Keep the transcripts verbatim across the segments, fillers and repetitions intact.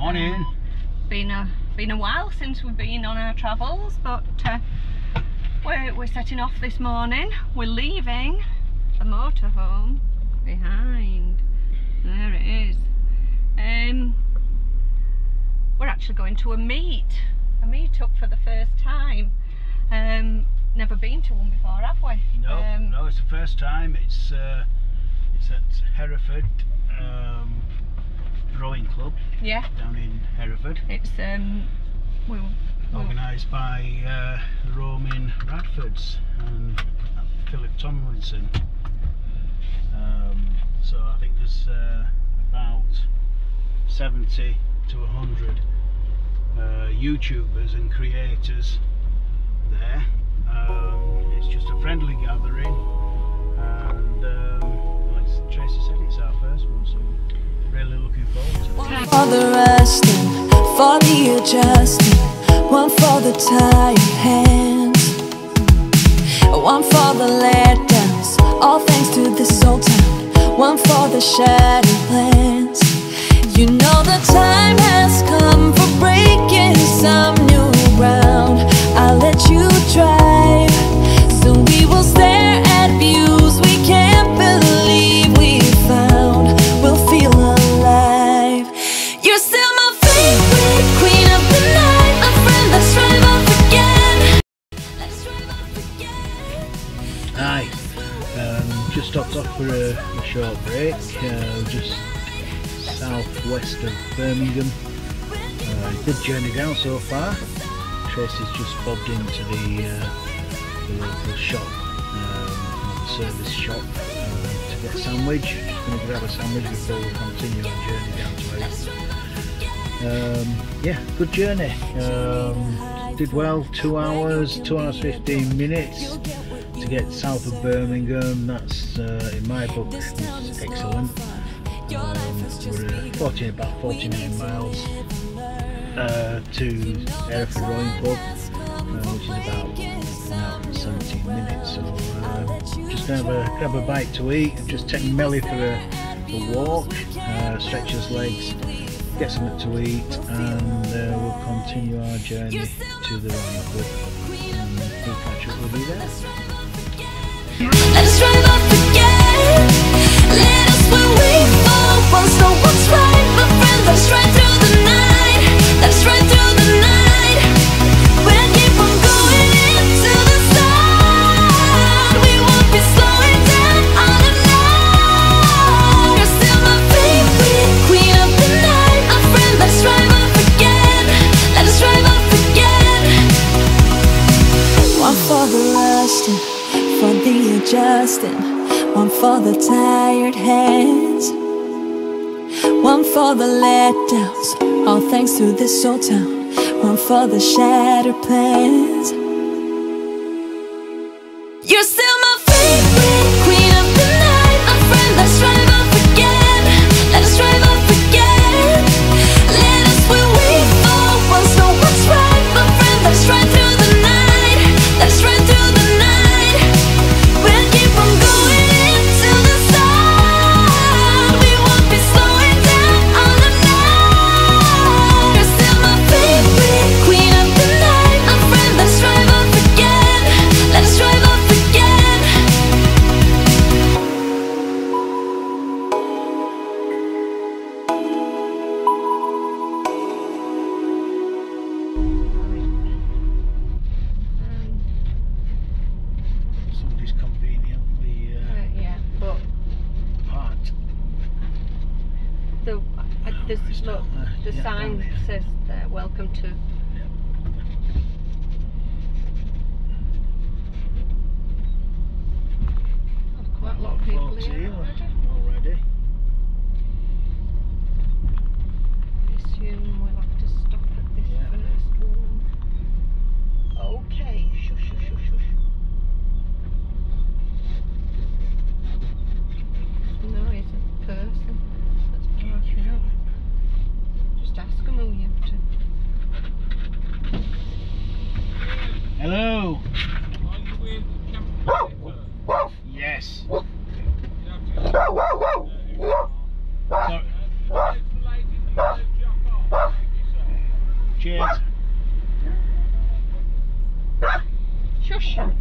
Morning. Been a been a while since we've been on our travels, but uh, we're we're setting off this morning. We're leaving the motorhome behind. There it is. Um, we're actually going to a meet, a meet up for the first time. Um, never been to one before, have we? No, um, no, it's the first time. It's uh, it's at Hereford um, Rowing Club. Yeah. Down in Hereford. It's um, we'll, we'll organised by uh, Roman Radfords and Philip Tomlinson. Um, so I think there's uh, about seventy to a hundred uh, YouTubers and creators there. Um, it's just a friendly gathering, and um, like Tracey said, it's our first one, so I'm really looking forward to it. One for the resting, for the adjusting, one for the tired hands, one for the letdowns, all thanks to this old town, one for the shattered plans. You know the time has come for breaking some new ground. I'll let you drive, so we will stare at views we can't believe we found. We'll feel alive. You're still my favorite queen of the night, my friend. Let's drive off again. Let's drive off again. Hi, um, just stopped off for a, a short break. Uh, just southwest of Birmingham. Uh, good journey down so far. Tracy's just bobbed into the, uh, the local shop, um, the service shop, uh, to get a sandwich. Just going to grab a sandwich before we continue our journey down to Hereford. Um, yeah, good journey. Um, did well. Two hours, two hours fifteen minutes to get south of Birmingham. That's uh, in my book is excellent. Um, we're forty, about forty-nine miles. Uh, to Hereford Rowing Club, uh, which is about an hour and seventeen minutes. So uh, just gonna have a, grab a bite to eat. Just take Meli for a, a walk, uh, stretch his legs, get something to eat, and uh, we'll continue our journey to the Rowing Club. And we'll catch up. We'll be there. Let's drive off again. Let us where we fall. Once know what's right, my friend. Let's drive through the night. Let's run through the night. We'll keep on going into the sun. We won't be slowing down all alone. You're still my favorite queen of the night, my friend. Let's drive off again. Let us drive off again. One for the lusting, for the adjusting, one for the tired hands, one for the letdowns, all thanks to this old town, one for the shattered plans. You're still my favorite queen of the night, my friend. Let's drive off again. Let us drive off again. Let us where we fall. Once know what's right, my friend. Let's run through the night. Let's run through the night. We'll keep on going into the sun. We won't be slowing down all the night. The yeah, sign says uh, welcome to. Yeah. Quite a lot of people here, here already. already. I assume we'll have to stop at this yeah. first one. Okay, shush, shush, shush, shush. No, it's a person that's parking up. Ask them who you have to. Hello. Are you with Camp Creators? Yes. You have to go. Sorry. Sorry. It's light in the middle of your car. Hiya.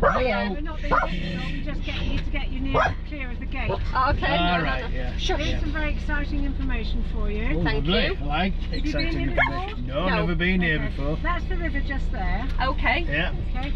Hiya. We're not being technical, we just get you to get you near clear of the gate. Okay. All no, right, no, no. Yeah. Sure. Here's yeah. some very exciting information for you. Oh, thank lovely. you. I like exciting information. No, no, never been okay. here before. That's the river just there. Okay. Yeah. Okay.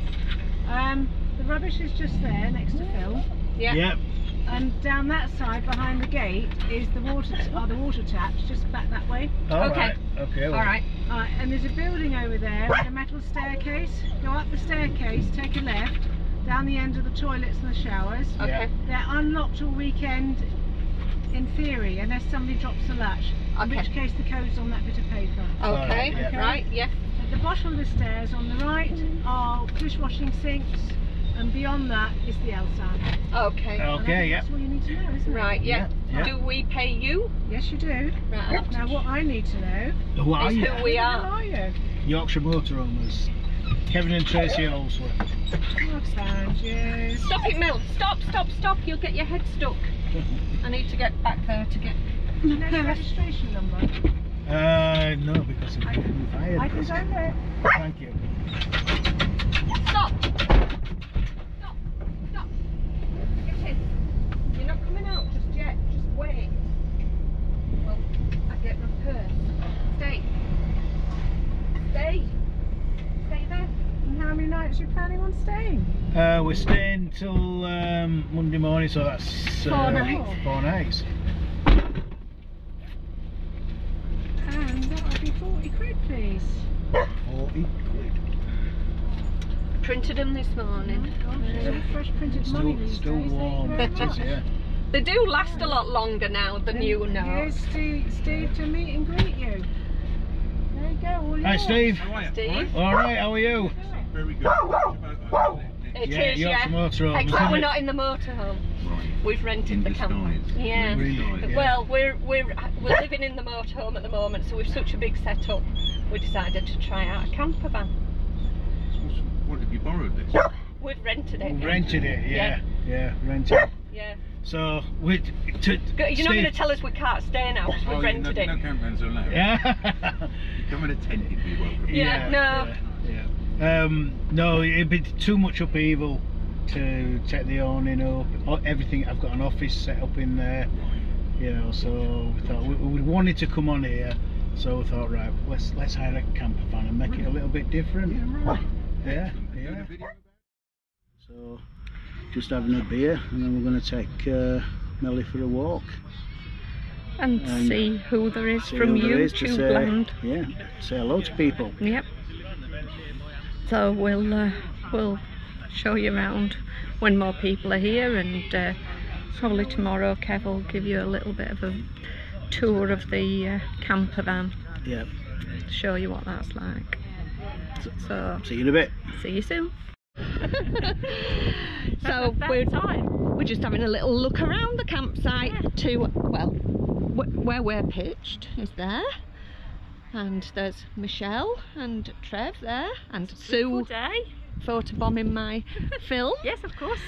Um, the rubbish is just there next to Phil. Yeah. Yep. And down that side behind the gate is the water are the water taps just back that way. All okay. Right. Okay. All right. All right. And there's a building over there with a metal staircase. Go up the staircase, take a left, down the end of the toilets and the showers. Okay. They're unlocked all weekend, in theory, unless somebody drops a latch. Okay. In which case the code's on that bit of paper. Okay. Right. Yeah. Okay. Right. Yeah. At the bottom of the stairs on the right are dish washing sinks. And beyond that is the L S A N. Okay. Okay, yeah. That's all you need to know, isn't it? Right, yeah. yeah. Do we pay you? Yes, you do. Right. Now, what I need to know who are is you? who we are. Who are you? Yorkshire Motoroamers. Kevin and Tracey also. I've found you. Stop it, Mel. Stop, stop, stop. You'll get your head stuck. I need to get back there to get... Do you know the registration number? Uh, no, because I'm getting fired. I can find it. Thank you. Stop. You're planning on staying? Uh, we're staying till um, Monday morning, so that's uh, four nights. Four nights. And that would be forty quid, please. Forty quid. Printed them this morning. Oh my gosh, yeah. Fresh printed still, money these still days. Warm. Yeah. They do last yeah. a lot longer now than and you know. Here's Steve, Steve to meet and greet you. There you go. All Hi, Steve. How are you? Steve. All right. How are you? Very good. It yeah, is, yeah. Motorhome, except we're it? not in the motorhome. Right. We've rented the, the camper. Yeah. yeah. Well, we're we're we're living in the motorhome at the moment, so we've such a big setup. We decided to try out a camper van. What have you borrowed this? We've rented it. We've rented it. Yeah. Yeah. yeah rented. It. Yeah. So we. You're not going to tell us we can't stay now because we've oh, rented no, it. No campers allowed. Yeah. You come in a tent, you'd be welcome. Yeah. yeah no. Yeah. yeah. Um, no, it'd be too much upheaval to take the awning up. Everything, I've got an office set up in there, you know. So we thought we, we wanted to come on here, so we thought, right, let's let's hire a camper van and make it a little bit different. Yeah, yeah. So just having a beer, and then we're going to take uh, Meli for a walk and, and see who there is from YouTube land. Yeah, say hello to people. Yep. So we'll uh, we'll show you around when more people are here, and uh, probably tomorrow Kev will give you a little bit of a tour of the uh, camper van. Yeah. To show you what that's like. So see you in a bit. See you soon. So we're time. We're just having a little look around the campsite yeah. to well wh where we're pitched is there. And there's Michelle and Trev there, and it's Sue day. photobombing my film. Yes, of course.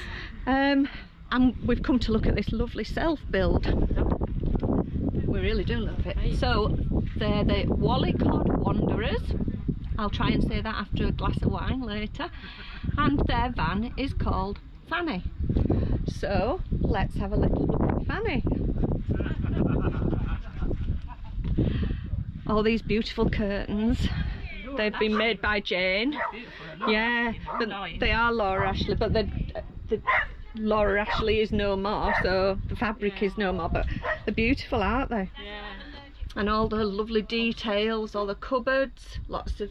Um, and we've come to look at this lovely self-build. We really do love it. So they're the Woollycod Wanderers. I'll try and say that after a glass of wine later. And their van is called Fanny. So let's have a little look at Fanny. All these beautiful curtains, they've been made by Jane. Yeah, but they are Laura Ashley, but the, the Laura Ashley is no more, so the fabric is no more, but they're beautiful, aren't they? Yeah. And all the lovely details, all the cupboards, lots of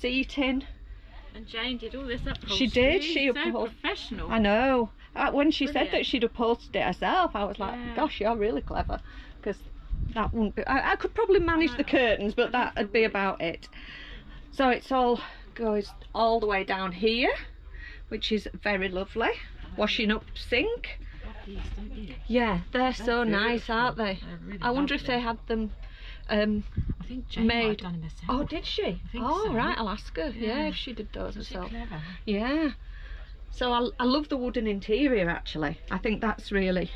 seating. And Jane did all this upholstery. She did, she upholstered. So professional. I know. When she Brilliant. said that she'd upholstered it herself, I was like, yeah. gosh, you're really clever. Because that wouldn't be, I, I could probably manage the curtains, but that would be about it. So it's all goes all the way down here, which is very lovely. Washing up sink. Yeah, they're so nice, aren't they? I wonder if they had them um, made. Oh, did she? Oh, right, I'll ask her. Yeah, if she did those herself. Yeah. So I, I love the wooden interior, actually. I think that's really...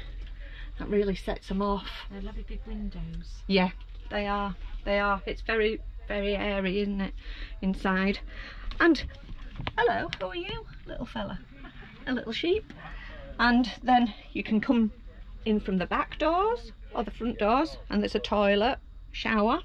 That really sets them off. They're lovely big windows. Yeah, they are. They are. It's very, very airy, isn't it, inside. And hello, how are you, little fella, a little sheep. And then you can come in from the back doors or the front doors, and there's a toilet, shower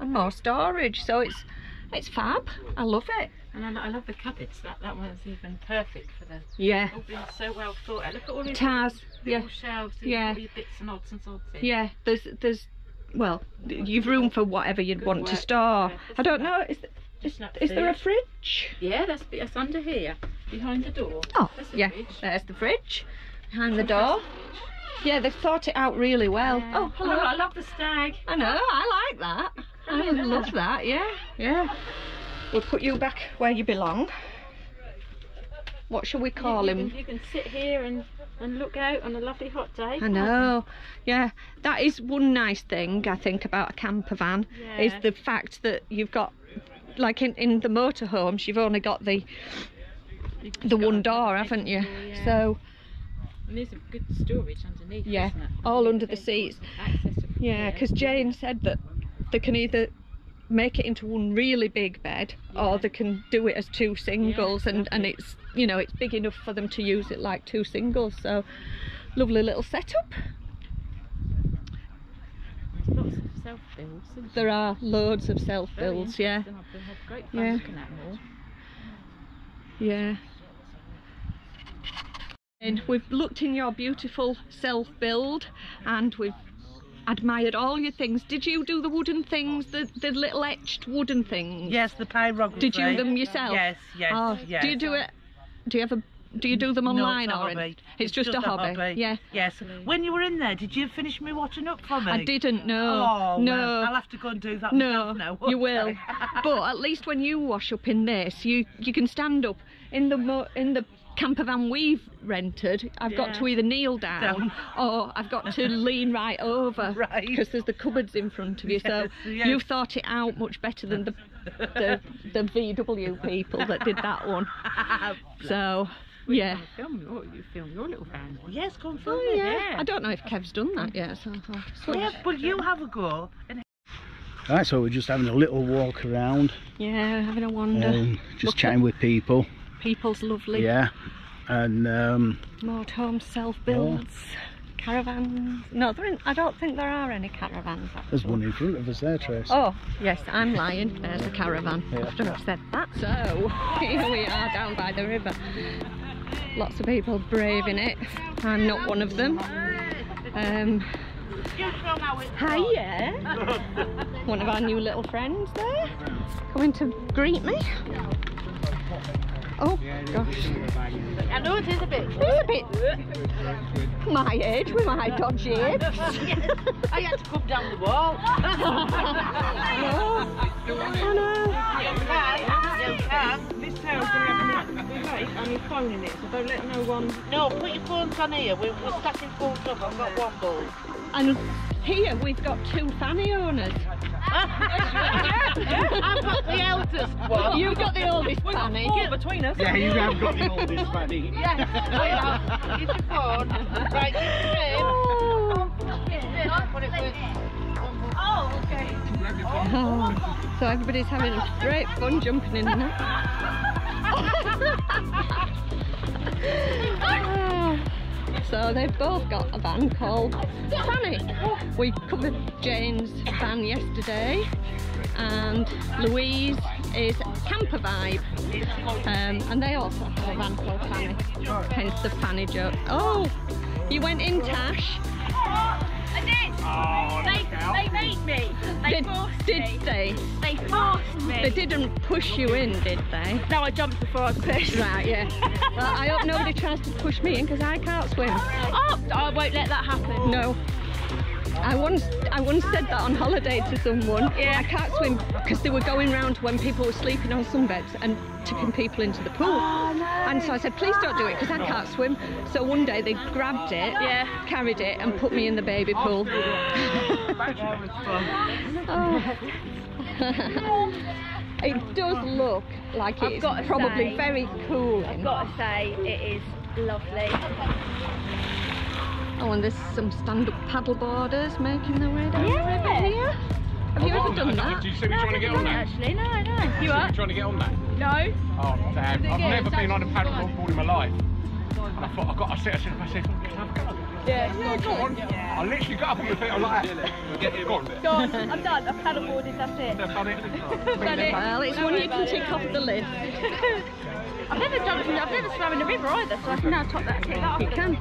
and more storage. So it's it's fab. I love it. And I, I love the cupboards. That that one's even perfect for the, yeah, all being so well thought out. Look at all these Taz, little yeah. shelves and yeah. all these bits and odds and sods in. Yeah, there's there's well, you've room for whatever you'd Good want work. to store. Yeah, I don't know, is there, is, is there a fridge? Yeah, that's, that's under here, behind the door. Oh, there's yeah, fridge. there's the fridge behind the door. Yeah, they've thought it out really well. Yeah. Oh, hello! Oh, I love the stag. I know, I like that. I love that. Yeah, yeah. We'll put you back where you belong. What shall we call you, you him? Can, you can sit here and, and look out on a lovely hot day. I know. Yeah, that is one nice thing I think about a camper van, yeah. is the fact that you've got, like in, in the motorhomes, you've only got the the one door, haven't you? Yeah. So. And there's a good storage underneath. Yeah, isn't it? all under the seats. Yeah, because Jane said that they can either make it into one really big bed, yeah. or they can do it as two singles, yeah, and lovely. and it's, you know, it's big enough for them to use it like two singles. So lovely little setup. There's lots of self builds. There are loads of self builds. Yeah. I've had great fun yeah. looking at them all. Yeah. And we've looked in your beautiful self-build and we've admired all your things. Did you do the wooden things, the, the little etched wooden things? Yes, the pyrography. Did you do them yourself? Yes, yes, oh, yes. Do you do it, do you ever, do you do them online? No, it's a or hobby. It's, it's just, just a, a hobby. hobby. Yeah. Yes. When you were in there, did you finish me watching up for me? I didn't, no. Oh, no. Well, I'll have to go and do that no, now. No, you will. But at least when you wash up in this, you, you can stand up in the, mo in the, camper van we've rented, I've yeah. got to either kneel down, down or I've got to lean right over, right, because there's the cupboards in front of you. Yes, so yes. you've thought it out much better than the the, the V W people that did that one. So well, yeah, you film, your, you film your little van. Yes, come film oh, it. Yeah. yeah. I don't know if Kev's done that yet. So I'll yeah, but you have a go. Right, so we're just having a little walk around. Yeah, having a wander. Um, just Look chatting up. with people. People's lovely. Yeah, and um, motorhome self-builds, oh. caravans. No, there I don't think there are any caravans. Actually. There's one in front of us there, Tracey. Oh, yes, I'm lying. There's a caravan. Yeah. After I've said that. So here we are down by the river. Lots of people braving it. I'm not one of them. Um, hiya. One of our new little friends there, coming to greet me. Oh gosh. I know it is a bit. It's a bit. My age with my dodgy hips. I had to come down the wall. I know. I know. This town's going to have a and your phone in it, so don't let no one. No, put your phones on here. We're, we're stacking phones up. I've got one ball. And here we've got two fanny owners. yeah, yeah. I've got the eldest one. You've got the oldest fanny. Get between us. Yeah, you have got the oldest fanny. Yes, I have. It's a phone. Right, Oh, okay. Oh. So everybody's having great fun jumping in there. oh. So they've both got a van called Fanny. We covered Jane's van yesterday, and Louise is Camper Vibe, um, and they also have a van called Fanny, hence the Fanny joke. Oh, you went in, Tash. I did. Oh, they, they made me. They did, forced did me. Did they? They forced me. They didn't push you in, did they? No, I jumped before I pushed. Right, yeah. Well, I hope nobody tries to push me in because I can't swim. Oh, I won't let that happen. No. I once, I once said that on holiday to someone. Yeah. I can't swim because they were going round when people were sleeping on sunbeds and tipping people into the pool. Oh, no. And so I said, please don't do it because I can't swim. So one day they grabbed it, yeah. carried it and put me in the baby pool. oh. It does look like it's probably say, very cool. I've got to say, it is lovely. Oh, and there's some stand-up paddle boarders making their way down yeah. the river here. Have you ever done that? Do you see me trying to get on that? Actually, no, no. You are trying to get on that? No. Oh damn! I've never been on a paddleboard board in my life. And I thought I got. I said, I said, I said, can I have a go? Yeah. Yeah, go on. I literally got up on my feet. I'm like, go on. Go on. I'm done. I've paddleboarded. That's it. Done it. Done it. Well, it's one you can tick off the list. I've never done. I've never swam in the river either, so I can now top that. Tick that off. You can.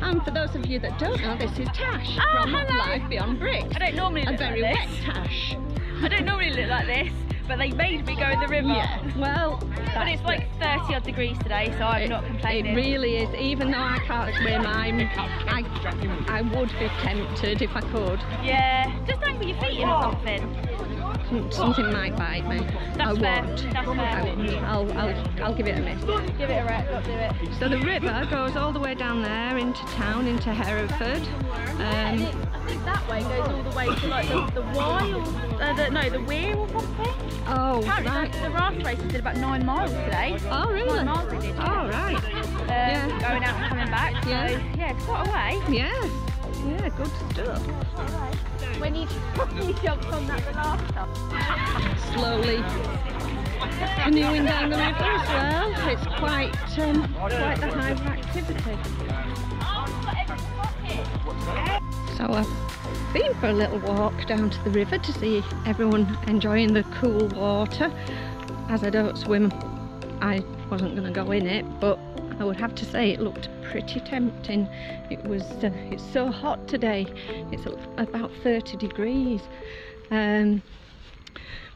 And for those of you that don't know, this is Tash oh, from hello. Life Beyond Bricks. I don't normally look like this. A very wet Tash. I don't normally look like this, but they made me go in the river. Yeah, well... But it's like thirty odd degrees today, so I'm it, not complaining. It really is, even though I can't swim, I'm, I, I would be tempted if I could. Yeah, just hang with your feet in or something. Something might bite me. That's I fair. Won't. That's fair. I won't. I'll, I'll, I'll give it a miss. Give it a rep, not do it. So the river goes all the way down there into town, into Hereford. Um, it, I think that way goes all the way to like the, the Y or uh, the, no, the Weir or something. Oh, apparently right. The, the raft races did about nine miles today. Oh, really? Nine miles they did. Oh, right. Uh, yeah. Going out and coming back. Yeah. So, yeah, quite a way. Yeah. Yeah, good stuff. When he, he jumps on that raft, slowly canoeing down the river as well. It's quite, um, quite the hive of activity. So I've been for a little walk down to the river to see everyone enjoying the cool water. As I don't swim, I wasn't going to go in it, but I would have to say it looked pretty tempting. It was, uh, it's so hot today. It's about thirty degrees. Um,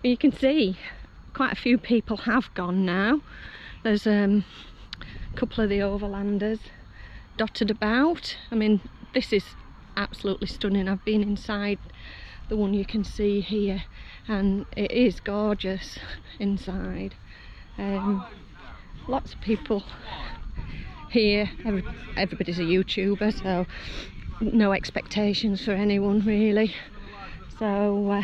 but you can see quite a few people have gone now. There's um, a couple of the overlanders dotted about. I mean, this is absolutely stunning. I've been inside the one you can see here and it is gorgeous inside. Um, lots of people here. Every, everybody's a YouTuber, so no expectations for anyone really. So uh,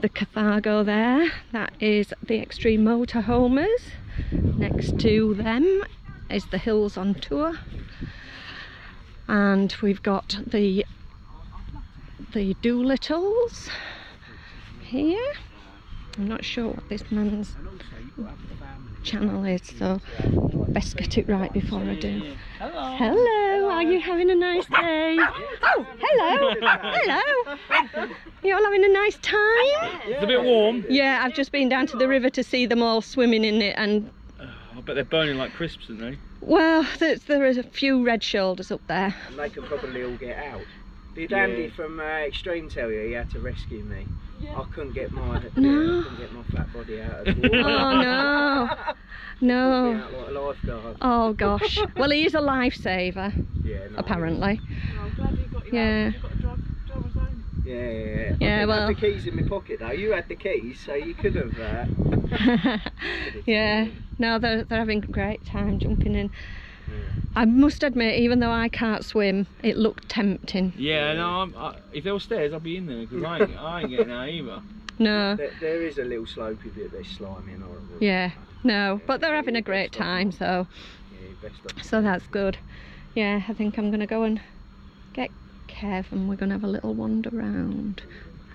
the Cathargo there, that is the Extreme Motor Homers. Next to them is the Hills on Tour, and we've got the the Dolittles here. I'm not sure what this man's channel is, so best get it right before I do. Hello. Hello, are you having a nice day? Oh, hello, hello. You all having a nice time? It's a bit warm. Yeah, I've just been down to the river to see them all swimming in it, and I bet they're burning like crisps, aren't they? Well, there's, there are a few red shoulders up there. And they can probably all get out. Did Andy yeah. from uh, Extreme tell you he had to rescue me? Yeah. I couldn't get my no. I couldn't get my flat body out of the water. Oh no, no. Out like a lifeguard. Oh gosh. Well, he is a lifesaver. Yeah. No, apparently. No, I'm glad you got you yeah. Out. You've got Yeah, yeah, yeah. yeah I well, I had the keys in my pocket though. You had the keys, so you could have. Uh, yeah. No, they're they're having a great time jumping in. Yeah. I must admit, even though I can't swim, it looked tempting. Yeah, no. I'm, I, if there were stairs, I'd be in there because I, I ain't getting out either. No. There, there is a little slopey bit that's slimy and horrible. Yeah. No, yeah, but they're having a great time, so. Yeah, best so that's good. Yeah, I think I'm gonna go and get Kev and we're gonna have a little wander round.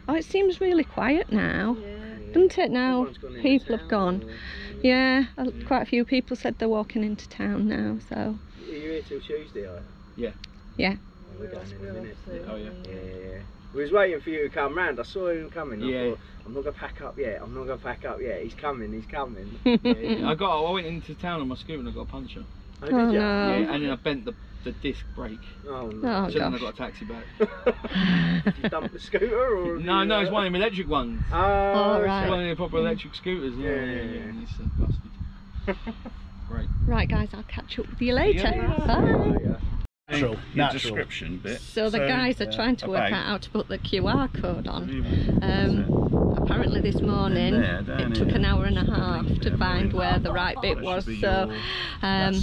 Oh, it seems really quiet now, yeah, doesn't it? Now people have gone. Yeah, yeah, quite a few people said they're walking into town now. So. Are you here till Tuesday? Are you? Yeah. Yeah. Oh, we're going in a minute. Oh yeah. Yeah, yeah. We was waiting for you to come round. I saw him coming. I yeah. thought, I'm not gonna pack up yet. I'm not gonna pack up yet. He's coming. He's coming. yeah, yeah. I got. I went into town on my scooter and I got a puncture. Oh, did oh, you? No. Yeah, and then I bent the. The disc brake. Oh no! Oh, so then I got a taxi back. Did you dump the scooter or? No, no, it's one of them electric ones. Oh, oh right. One of the proper electric scooters. Yeah, yeah, yeah. yeah. And it's uh, busted. Right. Right, guys, I'll catch up with you later. Yeah, yeah. Bye. Yeah. Natural. Natural. Description bit. So the so, guys are yeah, trying to work out how to put the Q R code on. Um, apparently this morning there, it took an hour and a half to find where the right bit was. So. Um,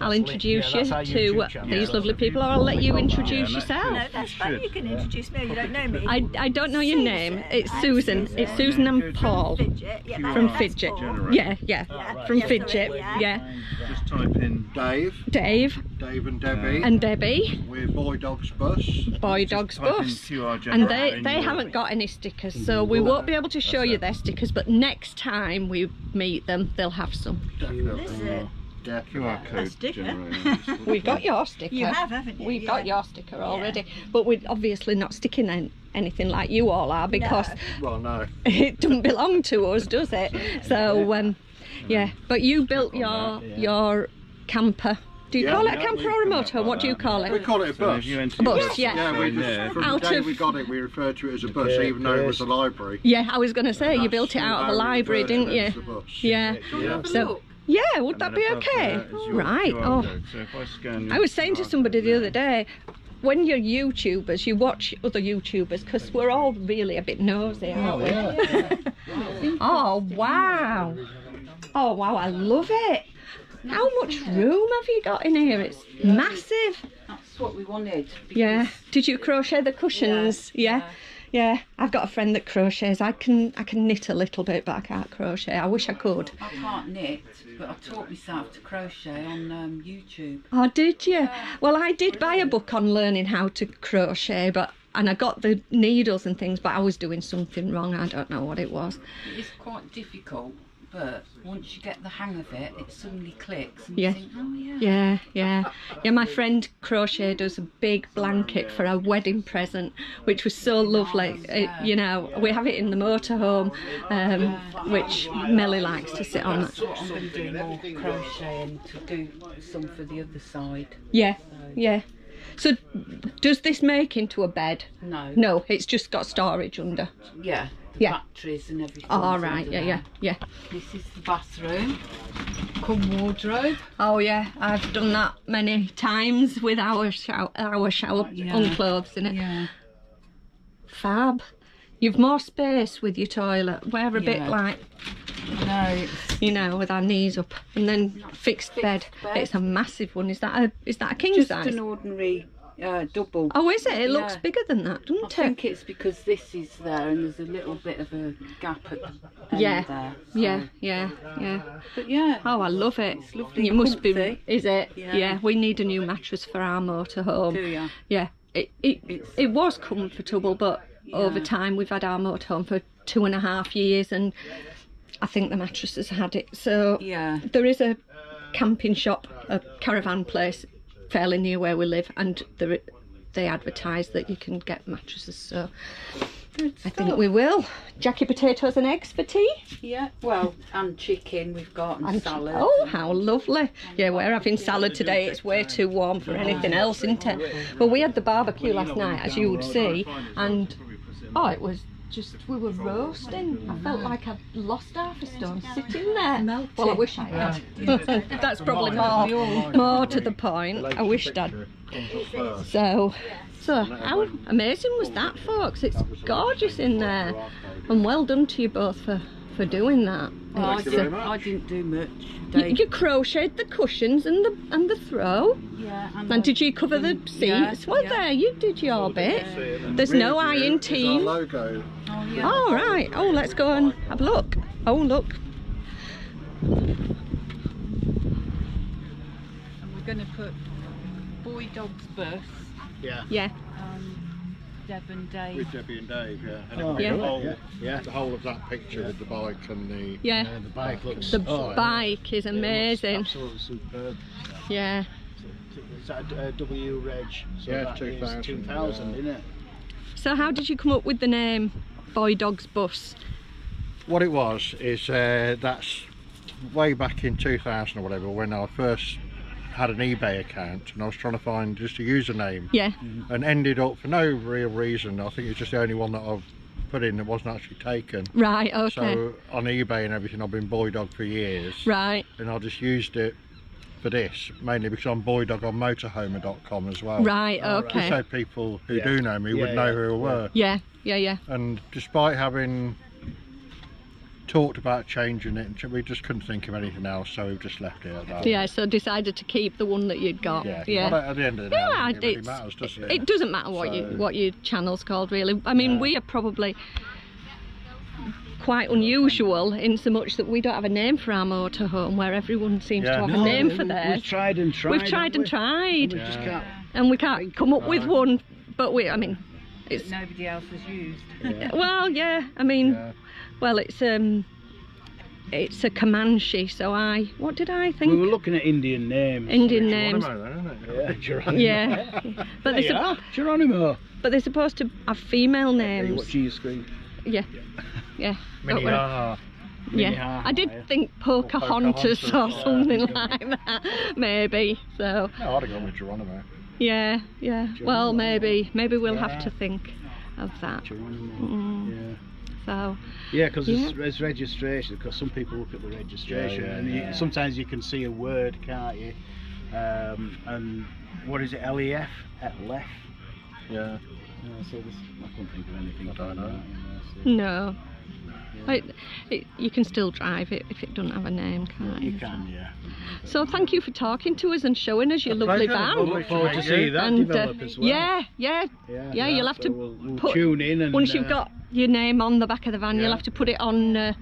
I'll introduce yeah, you to YouTube channel. these yeah, lovely people, or I'll let you introduce yeah, yourself. No, that's fine. You can yeah. introduce me. You don't know me. I, I don't know your Susan. name. It's Susan. Susan. It's Susan and from Paul Fijit. Yeah, that, from Fijit. Paul. Yeah, yeah. Oh, right. From yeah, Fijit. Yeah. yeah. Just type in Dave. Dave. Dave and Debbie. And Debbie. We're Boy Dogs Bus. Boy Dogs Bus. And they they haven't got any stickers, so we won't be able to show you their stickers. But next time we meet them, they'll have some. Definitely. Yeah, Q R code we got your sticker. You have, haven't you? We yeah. got your sticker already, yeah. but we're obviously not sticking in anything like you all are, because no. well, no. it doesn't belong to us, does it? So um, yeah, but you built your your camper. Do you yeah, call it a camper or a motor? What do you call it? We call it a bus. So a bus, yeah. yeah we just, from out the day of, we got it, we referred to it as a bus, even though it was a library. Yeah, I was going to say, you built it out of a library, didn't you? Yeah. yeah. So. Yeah, would that be okay? Right. Oh, so if I, scan I was saying to somebody the other day, when you're YouTubers, you watch other YouTubers, because we're all really a bit nosy, aren't we? Oh, yeah. oh wow! Oh wow! I love it. How much room have you got in here? It's massive. That's what we wanted. Yeah. Did you crochet the cushions? Yeah. yeah. Yeah, I've got a friend that crochets. I can I can knit a little bit, but I can't crochet. I wish I could. I can't knit, but I taught myself to crochet on um, YouTube. Oh, did you? Yeah. Well, I did buy a book on learning how to crochet, but and I got the needles and things, but I was doing something wrong. I don't know what it was. It's quite difficult, but once you get the hang of it, it suddenly clicks and yeah. you think, oh yeah. Yeah, yeah. Yeah, my friend crocheted us a big blanket for our wedding present, which was so lovely. It, you know, we have it in the motorhome, um, which Meli likes to sit on. That's what I'm going to do, more crocheting to do some for the other side. Yeah, yeah. So does this make into a bed? No. No, it's just got storage under. Yeah. Yeah. Batteries and everything. Oh, all right, yeah, yeah, yeah. This is the bathroom, come wardrobe. Oh yeah, I've done that many times with our shower, our shower yeah. unclothes in it. Yeah. Fab. You've more space with your toilet. We're a yeah. bit like, no, you know, with our knees up, and then fixed, fixed bed. bed. It's a massive one. Is that a is that a king Just size? Just an ordinary. Uh, double. Oh, is it? It looks yeah. bigger than that, doesn't I it? I think it's because this is there and there's a little bit of a gap at the end yeah. there. So. Yeah, yeah, yeah. But yeah. Oh, I love it. It's lovely. You must be, is it? Yeah. yeah. We need a new mattress for our motorhome. Do you? Yeah. It it it's, it was comfortable, but yeah. over time we've had our motorhome for two and a half years, and I think the mattress has had it. So yeah. there is a camping shop, a caravan place fairly near where we live, and the, they advertise that you can get mattresses, so I think we will. Jackie, potatoes and eggs for tea? Yeah, well, and chicken we've got, and, and salad. Oh, and how lovely. Yeah, we're having salad today. It's way too warm for anything else, isn't it? Well, we had the barbecue last night, as you would see, and oh, it was just, we were roasting. I felt like I'd lost half a stone sitting there. Melted. Well, I wish I had. Yeah. That's probably more, more to the point. I wished I'd. So, so how amazing was that, folks? It's gorgeous in there, and well done to you both for for doing that. Oh, I, did, I didn't do much. You, you crocheted the cushions and the and the throw. Yeah. And, and did you cover the seats? Yeah, well, yeah. there you did your bit. Yeah. There's no I in team. All oh, yeah. oh, right. Oh, let's go and have a look. Oh, look. And we're going to put Boy Dogs Bus. Yeah. Yeah. Um, Deb and Dave. With Debbie and Dave, yeah. And oh, yeah. The, whole, yeah. Yeah. the whole of that picture yeah. with the bike and the... Yeah. yeah the bike looks... The oh, bike yeah. is amazing. Yeah, absolutely superb. Yeah. Is that a, a W Reg? So yeah, two thousand. two thousand, yeah. isn't it? So how did you come up with the name Boy Dogs Bus? What it was is uh, that's way back in two thousand or whatever, when I first had an eBay account and I was trying to find just a username, yeah, mm-hmm. and ended up for no real reason. I think it's just the only one that I've put in that wasn't actually taken. Right, okay. So on eBay and everything, I've been Boy Dog for years. Right. And I just used it for this mainly because I'm Boy Dog on motorhomer dot com as well. Right, okay. So people who yeah. do know me yeah, would know yeah, who I yeah. were. Yeah, yeah, yeah. And despite having talked about changing it and we just couldn't think of anything else, so we've just left it at that. Yeah, so decided to keep the one that you'd got. Yeah, yeah. Well, at the end of the day, yeah, it really matters, doesn't it? It doesn't matter what, so, you, what your channel's called, really. I mean, yeah. we are probably quite unusual in so much that we don't have a name for our motorhome, where everyone seems yeah. to have no, a name for theirs. We've tried and tried. We've tried and we? tried. And we, yeah. just can't and we can't come up right. with one, but we, I mean... It's, nobody else has used. Yeah. Well, yeah, I mean... Yeah. Well, it's um, it's a Comanche, so I, what did I think? We were looking at Indian names. Indian it's names. Geronimo, isn't it? Yeah, yeah. But they are, Geronimo. But they're supposed to have female names. Yeah, watch your screen. Yeah, yeah. yeah. Yeah, yeah, I did think Pocahontas or, Pocahontas or something yeah, like that, maybe, so. No, I'd have gone with Geronimo. Yeah, yeah, Geronimo. Well, maybe, maybe we'll yeah. have to think of that. Geronimo, mm. yeah. So, yeah, because yeah. it's, it's registration, because some people look at the registration yeah, yeah, and you, yeah. sometimes you can see a word, can't you? Um, and what is it, L E F? L E F? Yeah. yeah so this, I couldn't think of anything. I don't know. That, you know so. No. Yeah. It, it, you can still drive it if it doesn't have a name, can't you? You can, yeah. So thank you for talking to us and showing us your a lovely pleasure. van. We'll look forward to see that and, develop uh, as well. Yeah, yeah, yeah. yeah you'll have so to we'll, we'll put, tune in and, once you've got your name on the back of the van, yeah. you'll have to put it on uh,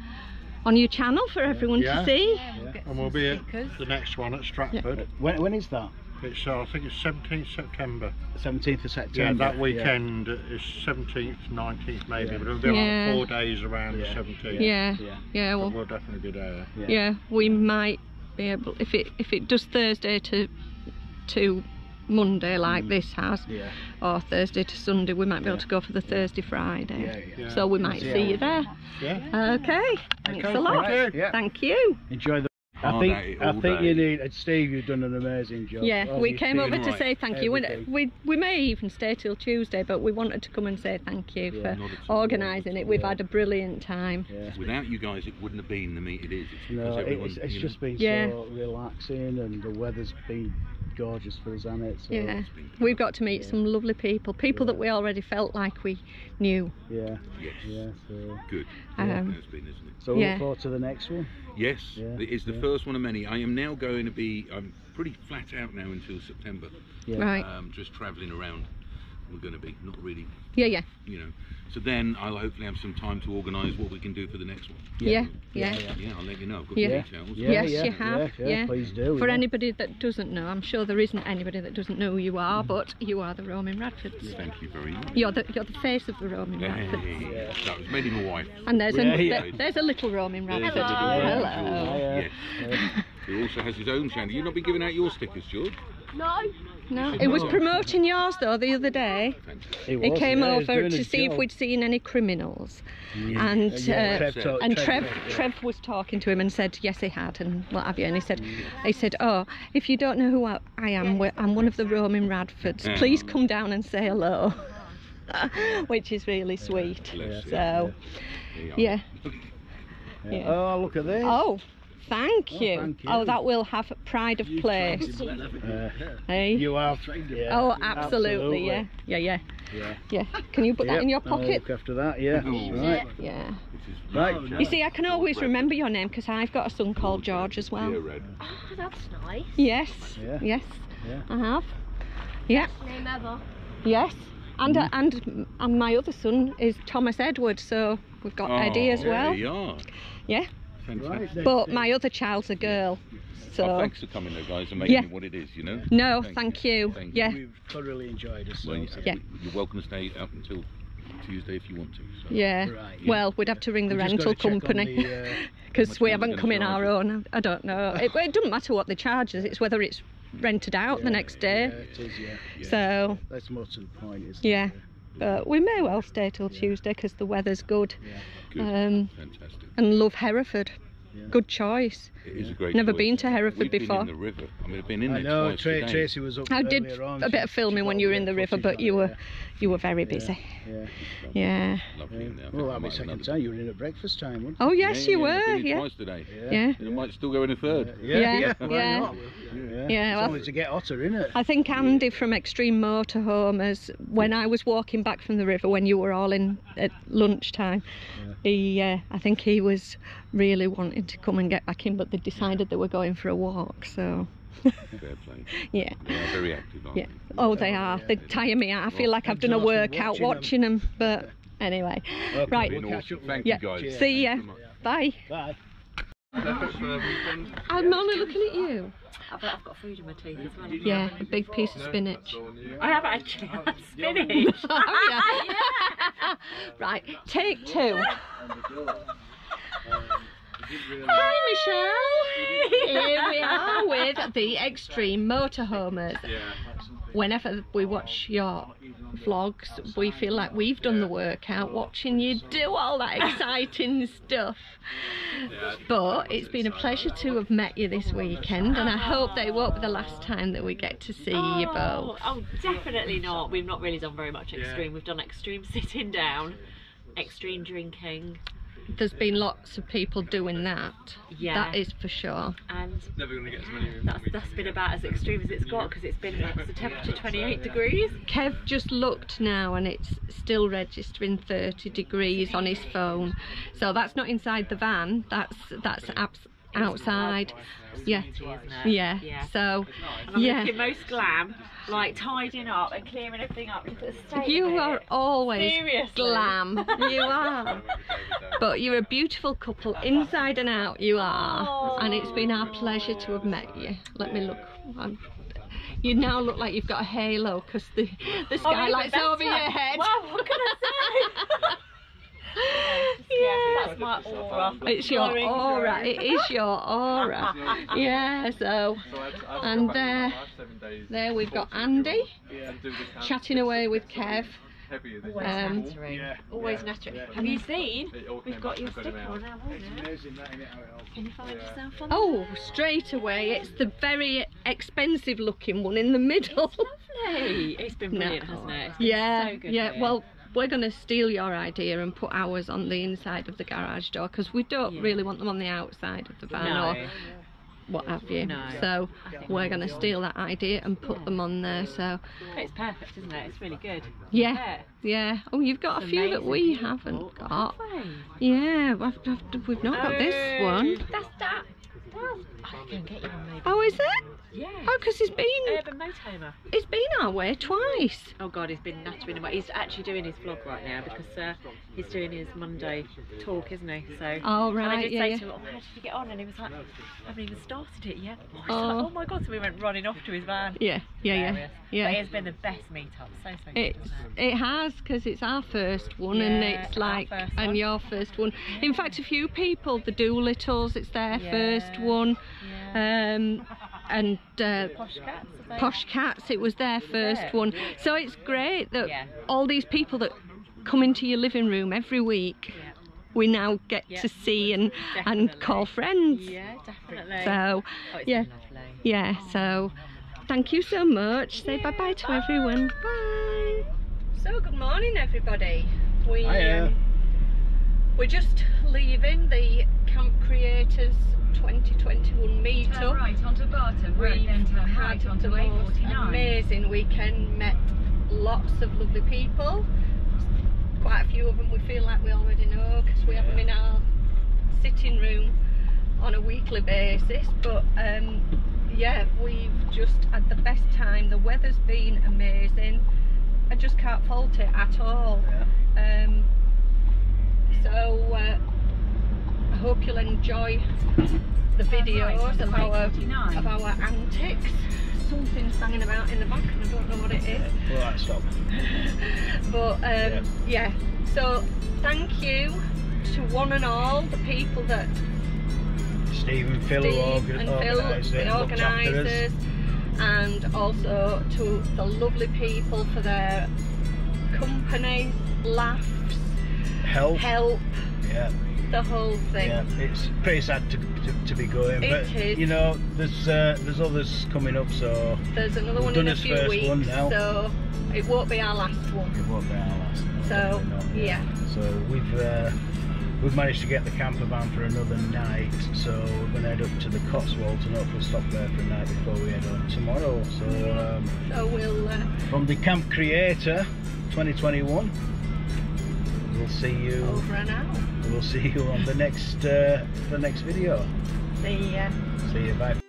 on your channel for yeah. everyone yeah. to see. Yeah, we'll yeah. And we'll be stickers. at the next one at Stratford. Yeah. When, when is that? It's, uh, I think it's seventeenth September. seventeenth of September. Yeah, that weekend yeah. is seventeenth, nineteenth maybe, yeah. but it'll be yeah. like four days around yeah. the seventeenth. Yeah, yeah. yeah well, we'll definitely be there. Yeah. yeah, we might be able, if it if it does Thursday to to Monday like mm. this has, yeah. or Thursday to Sunday, we might be yeah. able to go for the Thursday, Friday. Yeah, yeah. So we might yeah. see you there. Yeah. Okay, thanks okay. a lot. Right. Yeah. Thank you. Enjoy the I think day, I think day. you need Steve. You've done an amazing job. Yeah, oh, we came over to right. say thank you. We, we we may even stay till Tuesday, but we wanted to come and say thank you yeah, for organising it. We've yeah. had a brilliant time. Yeah. Without you guys, it wouldn't have been the meet it is. It's no, everyone, it's, it's you know, just been yeah. so relaxing, and the weather's been gorgeous for us, hasn't it? So yeah, we've got to meet yeah. some lovely people, people yeah. that we already felt like we knew. Yeah, yes. yeah, so. good. Um, it's been, isn't it? So we yeah. look forward to the next one. Yes, yeah. it's the yeah. first one of many. I am now going to be, I'm pretty flat out now until September. Yeah. Right. Um, just travelling around, we're going to be, not really. Yeah, yeah. You know, so then I'll hopefully have some time to organise what we can do for the next one. Yeah, yeah. Yeah, yeah. yeah I'll let you know. I've got yeah. details. Yeah, yes, yeah, you have. Yeah, yeah, yeah. Please do. For yeah. anybody that doesn't know, I'm sure there isn't anybody that doesn't know who you are, mm. but you are the Roman Radfords. Thank you very much. You're the, you're the face of the Roman yeah, Radfords. Yeah, yeah. That was made in my wife. And there's, yeah, a, yeah. There, there's a little Roman Radford. Hello. Hello. Hello. Yes. Yeah. He also has his own channel. You've not been giving out your stickers, George? No. No, it was promoting yours though the other day. He, was, he came yeah, over he to see job. if we'd seen any criminals, yeah. and uh, yeah, Trev talk, and Trev Trev, yeah. Trev was talking to him and said yes he had and what have you, and he said yeah. he said oh, if you don't know who I am, I'm one of the Roman Radfords. Yeah. Please come down and say hello, which is really sweet. Yeah. So, yeah. Yeah. Yeah. yeah. Oh, look at this. Oh. Thank you. Oh, thank you. Oh, that will have pride of you place. Uh, hey? You are trained. Yeah. Oh, absolutely, absolutely. Yeah. yeah, yeah, yeah, yeah. Can you put yep. that in your pocket? I'll look after that, yeah. Oh, right. Yeah. Right. You see, I can always remember your name because I've got a son called George as well. Oh, that's nice. Yes, yeah. yes, yeah. I have. Yeah. Best name ever. Yes, and mm. and and my other son is Thomas Edward, so we've got oh, Eddie as well. There you are. Yeah. Right, but my other child's a girl, yeah. so oh, thanks for coming, though, guys, and making yeah. it what it is, you know. No, thank, thank you. you. Thank yeah, you. We've thoroughly enjoyed us. Well, yeah. You're welcome to stay up until Tuesday if you want to. So. Yeah. Right, yeah. Well, we'd have to ring the We've rental company because uh, we haven't come in our own. I don't know. It, it doesn't matter what the charge is. It's whether it's rented out yeah, the next day. Yeah, it is. Yeah. yeah. So that's more to the point, isn't yeah. it? Yeah. But we may well stay till yeah. Tuesday because the weather's good. Yeah. good. Um, Fantastic. And love Hereford. Yeah. Good choice. It is a great Never choice. been to Hereford We've before. Been in the river. I mean, I've been in there I know, twice Tra today. Tracey was up I did on, a bit of filming when you were in the river, but you were, yeah. you were very busy. Yeah. yeah. Lovely yeah. in there. Well, that'll be second time. You were in at breakfast time, weren't you? Oh yes, yeah, you yeah, were. Yeah. Twice today. Yeah. yeah. yeah. It might still go in a third. Yeah. Yeah. yeah. yeah. yeah. yeah. Yeah, yeah, it's well, always a get hotter, isn't it? I think Andy from Extreme Motor Homers, when I was walking back from the river when you were all in at lunchtime, yeah. he, uh, I think he was really wanting to come and get back in, but they decided they were going for a walk, so... Fair play. Yeah. They are very active, aren't yeah. they? Oh, they are. They tire me out. I feel well, like I've done a workout watching them, watching them but anyway. Well, right. We'll catch up. Thank yeah. you guys. Yeah. See ya. Bye. Bye. I'm only looking at you. I've got, I've got food in my teeth as well. Yeah, a big piece of spinach. No, I have actually had spinach. Oh, yeah. Yeah. Right, take two. Hi, Michelle. Here we are with the Extreme Motorhomers. Whenever we watch your vlogs, we feel like we've done the workout watching you do all that exciting stuff. But it's been a pleasure to have met you this weekend, and I hope they won't be the last time that we get to see oh, you both. Oh, definitely not. We've not really done very much extreme. We've done extreme sitting down, extreme drinking. There's been lots of people doing that. Yeah, that is for sure. And never going to get as many. That's, that's been about as extreme as it's got, because it's been about the temperature twenty-eight degrees. Kev just looked now, and it's still registering thirty degrees on his phone. So that's not inside the van. That's that's absolutely. Outside, yeah. yeah, yeah. So, and I'm yeah. looking most glam, like tidying up and clearing everything up. You are always Seriously. glam. You are. But you're a beautiful couple, inside and out. You are, Aww. and it's been our pleasure to have met you. Let me look. I'm, you now look like you've got a halo because the the skylight's oh, over your head. Wow, well, what can I say? Yeah, that's my aura. It's your aura. It is your aura. Yeah. So, and there, there we've got Andy chatting away with Kev. Always um, nattering. Yeah. Always yeah. nattering. Yeah. Have you seen? We've got your sticker on our wall now. Can you find yeah. yourself on? Oh, straight away! It's the very expensive-looking one in the middle. It's lovely. It's been brilliant, no. hasn't it? It's been yeah. So good yeah. Here. Well. We're going to steal your idea and put ours on the inside of the garage door, because we don't yeah. really want them on the outside of the van no. or what have you. No. So we're going to steal that idea and put yeah. them on there. So it's perfect, isn't it? It's really good. Yeah, yeah. Oh, you've got it's a few that we haven't got. Yeah, we've not got this one. That's that. I can get you one, maybe. Oh, is it? Yeah. Oh, because he's been. Urban Motorhomer. He's been our way twice. Oh God, he's been nattering away. He's actually doing his vlog right now, because uh, he's doing his Monday talk, isn't he? So. Oh right. And I did yeah, say yeah. to him, oh, "How did you get on?" And he was like, "I haven't even started it yet." Oh. Like, oh my God! So we went running off to his van. Yeah. Yeah. Hilarious. Yeah. Yeah. But it has been the best meetup. So so good. It's, it has, because it's our first one, yeah, and it's like, and one. your first one. Yeah. In fact, a few people, the Dolittles, it's their yeah. first one. Yeah. Um, and uh, Posh Cats, Posh Cats, it was their first yeah. one. So it's great that yeah. all these people that come into your living room every week, yeah. we now get yeah. to see and, and call friends. Yeah, definitely. So, oh, yeah, yeah, so thank you so much. Say yeah, bye-bye to bye. everyone. Bye. So good morning, everybody. We, um, we're just leaving the Camp Creators twenty twenty-one meet up. Right onto Barton. We've then turn had right onto the most amazing weekend, met lots of lovely people. Quite a few of them we feel like we already know, because we yeah. have them in our sitting room on a weekly basis, but um, yeah, we've just had the best time. The weather's been amazing. I just can't fault it at all. Yeah. Um, so uh, I hope you'll enjoy the videos of our, of our antics. Something's banging about in the back and I don't know what it is. All right, stop. But um, yeah. yeah, so thank you to one and all the people that Steve and Phil, Steve organ and Phil organised it, the organisers, and also to the lovely people for their company, laughs, help, help. Yeah. The whole thing. Yeah, it's pretty sad to, to, to be going, it but is. you know, there's uh, there's others coming up, so there's another one in a few weeks, so it won't be our last one. It won't be our last. No, so yeah. So we've uh, We've managed to get the camper van for another night, so we're going to head up to the Cotswolds and hopefully stop there for a night before we head on tomorrow. So, um, so we'll, uh... from the Camp Creator twenty twenty-one, we'll see you over and out. We'll see you on the next uh, the next video. See ya. See ya. Bye.